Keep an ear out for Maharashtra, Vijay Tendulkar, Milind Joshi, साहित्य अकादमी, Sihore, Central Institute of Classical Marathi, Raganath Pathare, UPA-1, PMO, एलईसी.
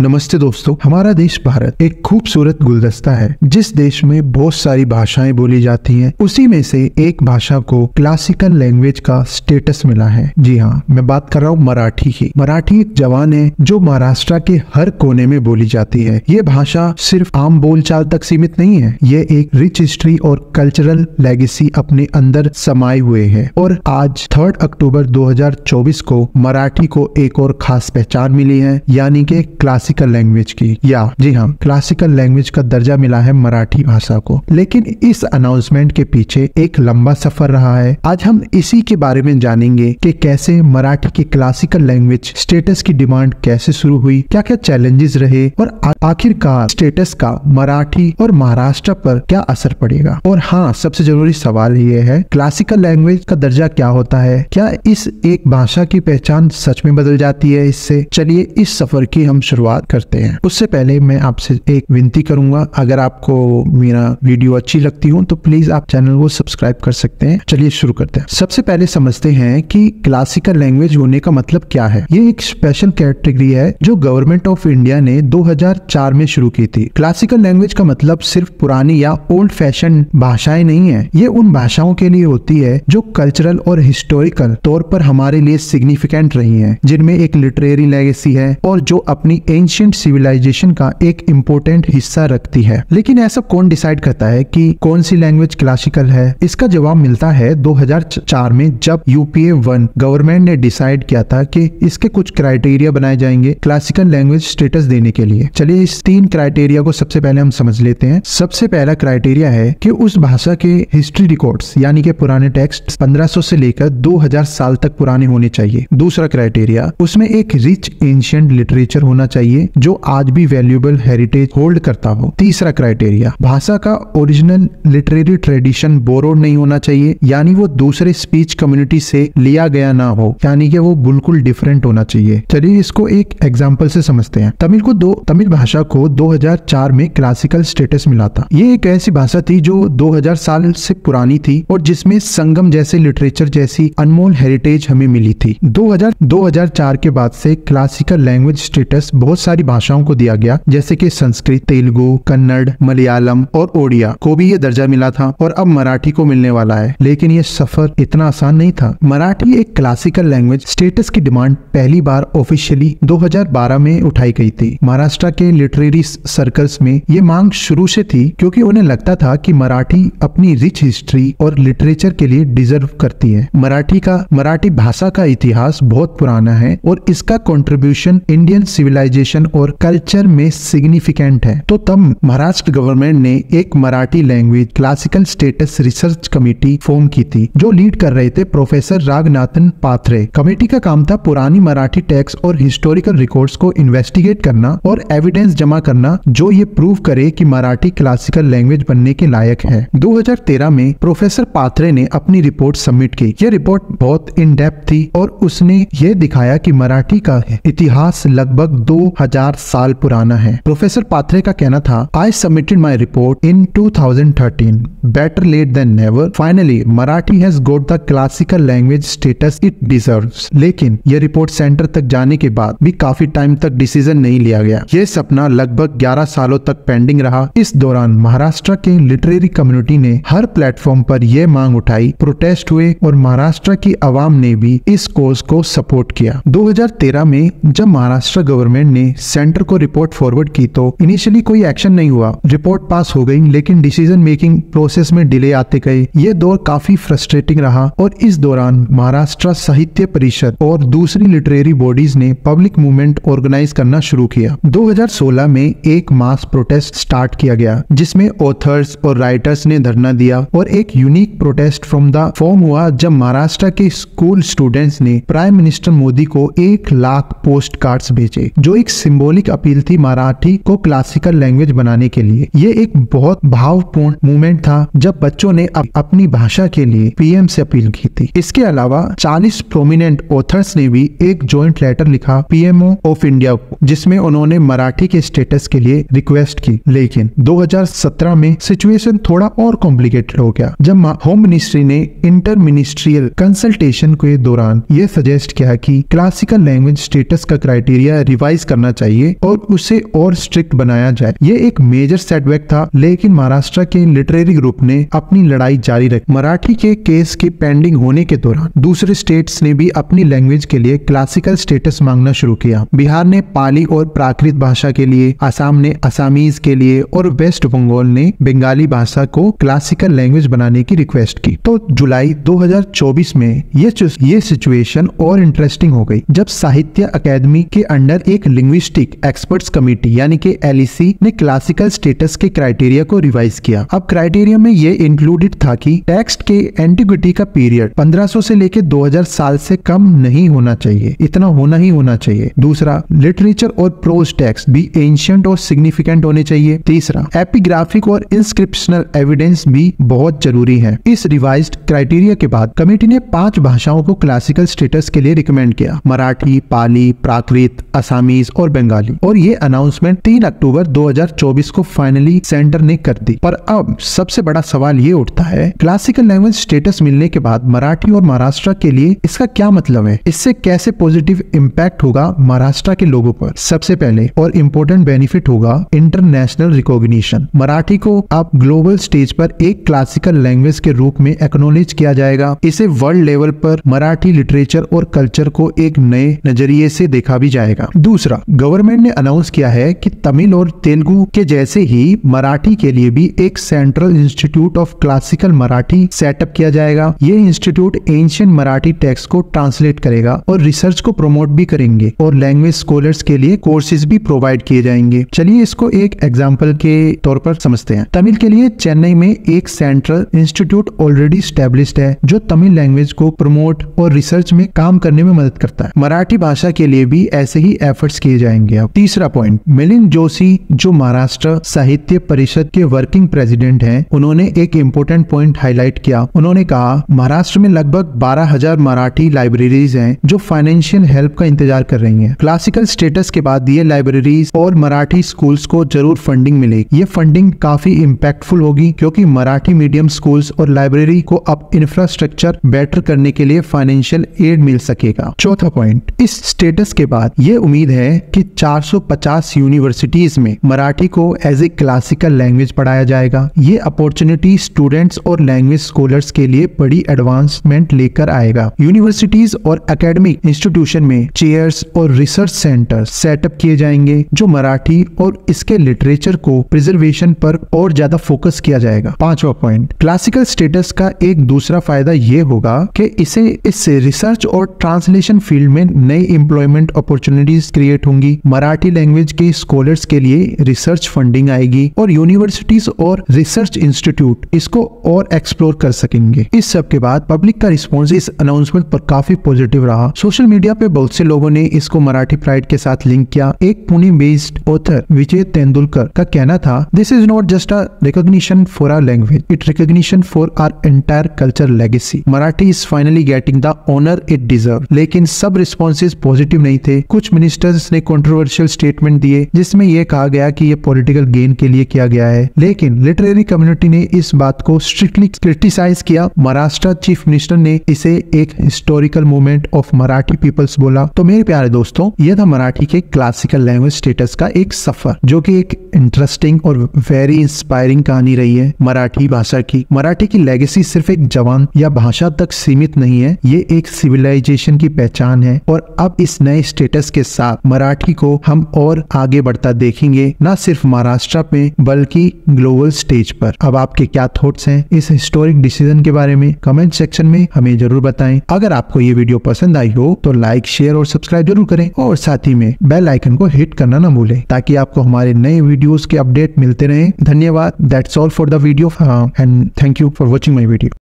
नमस्ते दोस्तों, हमारा देश भारत एक खूबसूरत गुलदस्ता है जिस देश में बहुत सारी भाषाएं बोली जाती हैं। उसी में से एक भाषा को क्लासिकल लैंग्वेज का स्टेटस मिला है। जी हाँ, मैं बात कर रहा हूँ मराठी की। मराठी एक जवान है जो महाराष्ट्र के हर कोने में बोली जाती है। ये भाषा सिर्फ आम बोलचाल तक सीमित नहीं है, ये एक रिच हिस्ट्री और कल्चरल लेगेसी अपने अंदर समाये हुए है। और आज 3 अक्टूबर 2024 को मराठी को एक और खास पहचान मिली है, यानी के क्लासिकल लैंग्वेज की, या जी हाँ क्लासिकल लैंग्वेज का दर्जा मिला है मराठी भाषा को। लेकिन इस अनाउंसमेंट के पीछे एक लंबा सफर रहा है। आज हम इसी के बारे में जानेंगे कि कैसे मराठी के क्लासिकल लैंग्वेज स्टेटस की डिमांड कैसे शुरू हुई, क्या क्या चैलेंजेस रहे और आखिरकार स्टेटस का मराठी और महाराष्ट्र पर क्या असर पड़ेगा। और हाँ, सबसे जरूरी सवाल ये है, क्लासिकल लैंग्वेज का दर्जा क्या होता है? क्या इस एक भाषा की पहचान सच में बदल जाती है इससे? चलिए इस सफर की हम शुरुआत करते हैं। उससे पहले मैं आपसे एक विनती करूंगा, अगर आपको मेरा वीडियो अच्छी लगती हो तो प्लीज आप चैनल को सब्सक्राइब कर सकते हैं। चलिए शुरू करते हैं। सबसे पहले समझते हैं कि क्लासिकल लैंग्वेज होने का मतलब क्या है। ये एक स्पेशल कैटेगरी है जो गवर्नमेंट ऑफ इंडिया ने 2004 में शुरू की थी। क्लासिकल लैंग्वेज का मतलब सिर्फ पुरानी या ओल्ड फैशन भाषाएं नहीं है, ये उन भाषाओं के लिए होती है जो कल्चरल और हिस्टोरिकल तौर पर हमारे लिए सिग्निफिकेंट रही है, जिनमें एक लिटरेरी लेगेसी है और जो अपनी एंशिएंट सिविलाइजेशन का एक इम्पोर्टेंट हिस्सा रखती है। लेकिन ऐसा कौन डिसाइड करता है कि कौन सी लैंग्वेज क्लासिकल है? इसका जवाब मिलता है 2004 में, जब UPA-1 गवर्नमेंट ने डिसाइड किया था कि इसके कुछ क्राइटेरिया बनाए जाएंगे क्लासिकल लैंग्वेज स्टेटस देने के लिए। चलिए इस 3 क्राइटेरिया को सबसे पहले हम समझ लेते हैं। सबसे पहला क्राइटेरिया है कि उस भाषा के हिस्ट्री रिकॉर्ड्स यानी के पुराने टेक्स्ट 1500 से लेकर 2000 साल तक पुराने होने चाहिए। दूसरा क्राइटेरिया, उसमें एक रिच एंशिएंट लिटरेचर होना चाहिए जो आज भी वैल्यूएबल हेरिटेज होल्ड करता हो। तीसरा क्राइटेरिया, भाषा का ओरिजिनल लिटरेरी ट्रेडिशन बोरोड नहीं होना चाहिए, यानी वो दूसरे स्पीच कम्युनिटी से लिया गया ना हो, यानी कि वो बिल्कुल डिफरेंट होना चाहिए। चलिए इसको एक एग्जांपल से समझते हैं। तमिल भाषा को 2004 में क्लासिकल स्टेटस मिला था। ये एक ऐसी भाषा थी जो 2000 साल से पुरानी थी और जिसमें संगम जैसे लिटरेचर जैसी अनमोल हेरिटेज हमें मिली थी। 2004 के बाद से क्लासिकल लैंग्वेज स्टेटस बहुत सारी भाषाओं को दिया गया, जैसे कि संस्कृत, तेलुगु, कन्नड़, मलयालम और ओडिया को भी ये दर्जा मिला था और अब मराठी को मिलने वाला है। लेकिन ये सफर इतना आसान नहीं था। मराठी एक क्लासिकल लैंग्वेज स्टेटस की डिमांड पहली बार ऑफिशियली 2012 में उठाई गई थी। महाराष्ट्र के लिटरेरी सर्कल्स में ये मांग शुरू से थी, क्योंकि उन्हें लगता था कि मराठी अपनी रिच हिस्ट्री और लिटरेचर के लिए डिजर्व करती है। मराठी भाषा का इतिहास बहुत पुराना है और इसका कॉन्ट्रीब्यूशन इंडियन सिविलाइजेशन और कल्चर में सिग्निफिकेंट है। तो तब महाराष्ट्र गवर्नमेंट ने एक Marathi language classical status research committee form की थी, जो लीड कर रहे थे प्रोफेसर रागनाथन पाथरे। कमेटी का काम था पुरानी मराठी टेक्स्ट और हिस्टोरिकल रिकॉर्ड्स को इन्वेस्टिगेट करना और एविडेंस जमा करना जो ये प्रूव करे कि मराठी क्लासिकल लैंग्वेज बनने के लायक है। 2013 में प्रोफेसर पाथरे ने अपनी रिपोर्ट सबमिट की। यह रिपोर्ट बहुत इन डेप्थ थी और उसने ये दिखाया कि मराठी का इतिहास लगभग 2000 साल पुराना है। प्रोफेसर पाथरे का कहना था, I submitted my report in 2013, better late than never, finally Marathi has got the classical language status it deserves. लेकिन यह रिपोर्ट सेंटर तक जाने के बाद भी काफी टाइम तक डिसीजन नहीं लिया गया। यह सपना लगभग 11 सालों तक पेंडिंग रहा। इस दौरान महाराष्ट्र के लिटरेरी कम्युनिटी ने हर प्लेटफॉर्म पर यह मांग उठाई, प्रोटेस्ट हुए और महाराष्ट्र की आवाम ने भी इस कोज को सपोर्ट किया। 2013 में जब महाराष्ट्र गवर्नमेंट ने सेंटर को रिपोर्ट फॉरवर्ड की तो इनिशियली कोई एक्शन नहीं हुआ। रिपोर्ट पास हो गई, लेकिन डिसीजन मेकिंग प्रोसेस में डिले आते गए। ये दौर काफी फ्रस्ट्रेटिंग रहा और इस दौरान महाराष्ट्र साहित्य परिषद और दूसरी लिटरेरी बॉडीज ने पब्लिक मूवमेंट ऑर्गेनाइज करना शुरू किया। 2016 में एक मास प्रोटेस्ट स्टार्ट किया गया, जिसमें ऑथर्स और राइटर्स ने धरना दिया और एक unique protest from the form हुआ, जब महाराष्ट्र के स्कूल स्टूडेंट्स ने प्राइम मिनिस्टर मोदी को 1 लाख पोस्ट कार्ड भेजे, जो एक सिंबॉलिक अपील थी मराठी को क्लासिकल लैंग्वेज बनाने के लिए। ये एक बहुत भावपूर्ण मूवमेंट था, जब बच्चों ने अपनी भाषा के लिए PM से अपील की थी। इसके अलावा 40 प्रोमिनेंट ऑथर्स ने भी एक जॉइंट लेटर लिखा PMO ऑफ इंडिया को, जिसमें उन्होंने मराठी के स्टेटस के लिए रिक्वेस्ट की। लेकिन 2017 में सिचुएशन थोड़ा और कॉम्प्लिकेटेड हो गया, जब होम मिनिस्ट्री ने इंटर मिनिस्ट्रियल कंसल्टेशन के दौरान ये सजेस्ट किया कि क्लासिकल लैंग्वेज स्टेटस का क्राइटेरिया रिवाइज करना होना चाहिए और उसे और स्ट्रिक्ट बनाया जाए। ये एक मेजर सेटबैक था, लेकिन महाराष्ट्र के लिटरेरी ग्रुप ने अपनी लड़ाई जारी रखी। मराठी के केस के पेंडिंग होने के दौरान दूसरे स्टेट्स ने भी अपनी लैंग्वेज के लिए क्लासिकल स्टेटस मांगना शुरू किया। बिहार ने पाली और प्राकृत भाषा के लिए, असम ने असामीज के लिए और वेस्ट बंगाल ने बंगाली भाषा को क्लासिकल लैंग्वेज बनाने की रिक्वेस्ट की। तो जुलाई 2024 में ये सिचुएशन और इंटरेस्टिंग हो गई, जब साहित्य अकादमी के अंडर एक लिंग्विस्टिक एक्सपर्ट्स कमेटी यानी कि एलईसी ने क्लासिकल स्टेटस के क्राइटेरिया को रिवाइज किया। अब क्राइटेरिया में ये इंक्लूडेड था कि टेक्स्ट के एंटिग्विटी का पीरियड 1500 से लेके 2000 साल से कम नहीं होना चाहिए, इतना होना ही होना चाहिए। दूसरा, लिटरेचर और प्रोज टेक्स्ट भी एंशिएंट और सिग्निफिकेंट होने चाहिए। तीसरा, एपिग्राफिक और इंस्क्रिप्शनल एविडेंस भी बहुत जरूरी है। इस रिवाइज्ड क्राइटेरिया के बाद कमेटी ने 5 भाषाओं को क्लासिकल स्टेटस के लिए रिकमेंड किया, मराठी, पाली, प्राकृत, असामीज और बंगाली। और ये अनाउंसमेंट 3 अक्टूबर 2024 को फाइनली सेंटर ने कर दी। पर अब सबसे बड़ा सवाल ये उठता है, क्लासिकल लैंग्वेज स्टेटस मिलने के बाद मराठी और महाराष्ट्र के लिए इसका क्या मतलब है? इससे कैसे पॉजिटिव इम्पैक्ट होगा महाराष्ट्र के लोगों पर? सबसे पहले और इम्पोर्टेंट बेनिफिट होगा इंटरनेशनल रिकॉग्निशन। मराठी को अब ग्लोबल स्टेज पर एक क्लासिकल लैंग्वेज के रूप में एक्नॉलेज किया जाएगा। इसे वर्ल्ड लेवल पर मराठी लिटरेचर और कल्चर को एक नए नजरिए से देखा भी जाएगा। दूसरा, गवर्नमेंट ने अनाउंस किया है कि तमिल और तेलुगु के जैसे ही मराठी के लिए भी एक central institute of classical Marathi setup किया जाएगा। ये इंस्टीट्यूट एंशिएंट मराठी टेक्स्ट को ट्रांसलेट करेगा और रिसर्च को प्रमोट भी करेंगे और लैंग्वेज स्कॉलर्स के लिए कोर्सेज भी प्रोवाइड किए जाएंगे। चलिए इसको एक एग्जाम्पल के तौर पर समझते हैं। तमिल के लिए चेन्नई में एक सेंट्रल इंस्टीट्यूट ऑलरेडी एस्टेब्लिश्ड है, जो तमिल लैंग्वेज को प्रमोट और रिसर्च में काम करने में मदद करता है। मराठी भाषा के लिए भी ऐसे ही एफर्ट्स किए जाएंगे। अब तीसरा पॉइंट, मिलिंद जोशी जो महाराष्ट्र साहित्य परिषद के वर्किंग प्रेसिडेंट हैं, उन्होंने एक इम्पोर्टेंट पॉइंट हाईलाइट किया। उन्होंने कहा, महाराष्ट्र में लगभग 12,000 मराठी लाइब्रेरीज हैं, जो फाइनेंशियल हेल्प का इंतजार कर रही हैं। क्लासिकल स्टेटस के बाद ये लाइब्रेरीज और मराठी स्कूल्स को जरूर फंडिंग मिलेगी। ये फंडिंग काफी इम्पैक्टफुल होगी, क्योंकि मराठी मीडियम स्कूल्स और लाइब्रेरी को अब इंफ्रास्ट्रक्चर बेटर करने के लिए फाइनेंशियल एड मिल सकेगा। चौथा पॉइंट, इस स्टेटस के बाद ये उम्मीद है कि 450 यूनिवर्सिटीज में मराठी को एज ए क्लासिकल लैंग्वेज पढ़ाया जाएगा। ये अपॉर्चुनिटी स्टूडेंट्स और लैंग्वेज स्कॉलर्स के लिए बड़ी एडवांसमेंट लेकर आएगा। यूनिवर्सिटीज और एकेडमिक इंस्टीट्यूशन में चेयर्स और रिसर्च सेंटर सेटअप किए जाएंगे, जो मराठी और इसके लिटरेचर को प्रिजर्वेशन पर और ज्यादा फोकस किया जाएगा। पांचवा पॉइंट, क्लासिकल स्टेटस का एक दूसरा फायदा ये होगा कि इससे रिसर्च और ट्रांसलेशन फील्ड में नई एम्प्लॉयमेंट अपॉर्चुनिटीज क्रिएट होंगी। मराठी लैंग्वेज के स्कॉलर्स के लिए रिसर्च फंडिंग आएगी और यूनिवर्सिटीज और रिसर्च इंस्टीट्यूट इसको और एक्सप्लोर कर सकेंगे। इस सब के बाद पब्लिक का रिस्पांस इस अनाउंसमेंट पर काफी पॉजिटिव रहा। सोशल मीडिया पे बहुत से लोगों ने इसको मराठी प्राइड के साथ लिंक किया। एक पुणे बेस्ड ऑथर विजय तेंदुलकर का कहना था, this is not just a recognition for our language, it recognition for our entire culture legacy. Marathi is finally getting the honour it deserve. लेकिन सब रिस्पॉन्सेज पॉजिटिव नहीं थे। कुछ मिनिस्टर्स ने कंट्रोवर्शियल स्टेटमेंट दिए, जिसमें यह कहा गया कि यह पॉलिटिकल गेन के लिए किया गया है। लेकिन लिटरेरी कम्युनिटी ने इस बात को स्ट्रिक्टली क्रिटिसाइज किया। महाराष्ट्र चीफ मिनिस्टर ने इसे एक historical movement of Marathi peoples बोला। तो मेरे प्यारे दोस्तों, यह था मराठी के क्लासिकल लैंग्वेज स्टेटस का एक सफर, जो कि एक इंटरेस्टिंग और वेरी इंस्पायरिंग कहानी रही है मराठी भाषा की। मराठी की लेगेसी सिर्फ एक जवान या भाषा तक सीमित नहीं है, ये एक सिविलाइजेशन की पहचान है। और अब इस नए स्टेटस के साथ मराठी को हम और आगे बढ़ता देखेंगे, ना सिर्फ महाराष्ट्र में बल्कि ग्लोबल स्टेज पर। अब आपके क्या थॉट्स हैं इस हिस्टोरिक डिसीजन के बारे में? कमेंट सेक्शन में हमें जरूर बताएं। अगर आपको ये वीडियो पसंद आई हो तो लाइक, शेयर और सब्सक्राइब जरूर करें और साथ ही में बेल आइकन को हिट करना ना भूलें, ताकि आपको हमारे नए वीडियोस के अपडेट मिलते रहें। धन्यवाद। That's all for the video and thank you for watching my video.